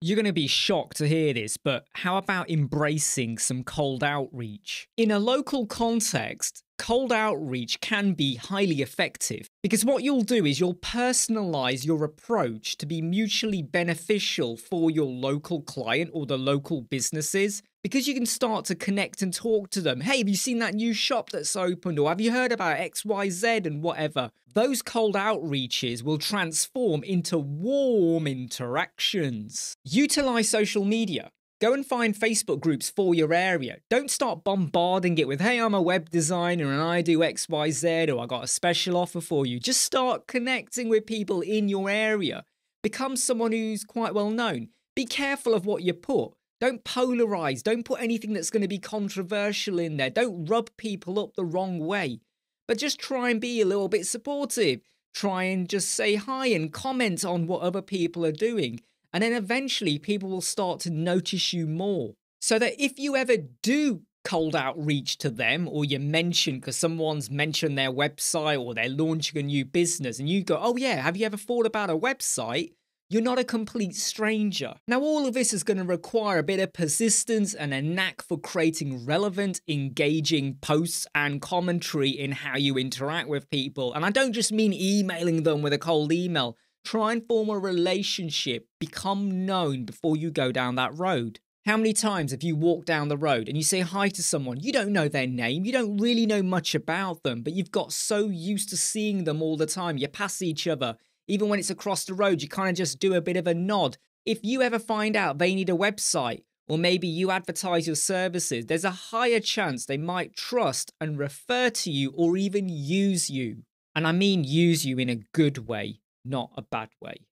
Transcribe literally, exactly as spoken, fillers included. You're going to be shocked to hear this, but how about embracing some cold outreach? In a local context, cold outreach can be highly effective because what you'll do is you'll personalize your approach to be mutually beneficial for your local client or the local businesses, because you can start to connect and talk to them. Hey, have you seen that new shop that's opened? Or have you heard about X Y Z and whatever? Those cold outreaches will transform into warm interactions. Utilize social media. Go and find Facebook groups for your area. Don't start bombarding it with, hey, I'm a web designer and I do X Y Z, or I got a special offer for you. Just start connecting with people in your area. Become someone who's quite well known. Be careful of what you put. Don't polarize. Don't put anything that's going to be controversial in there. Don't rub people up the wrong way. But just try and be a little bit supportive. Try and just say hi and comment on what other people are doing. And then eventually people will start to notice you more. So that if you ever do cold outreach to them, or you mention, because someone's mentioned their website or they're launching a new business, and you go, oh yeah, have you ever thought about a website? You're not a complete stranger. Now, all of this is going to require a bit of persistence and a knack for creating relevant, engaging posts and commentary in how you interact with people. And I don't just mean emailing them with a cold email. Try and form a relationship, become known before you go down that road. How many times have you walked down the road and you say hi to someone, you don't know their name, you don't really know much about them, but you've got so used to seeing them all the time, you pass each other. Even when it's across the road, you kind of just do a bit of a nod. If you ever find out they need a website, or maybe you advertise your services, there's a higher chance they might trust and refer to you or even use you. And I mean use you in a good way, not a bad way.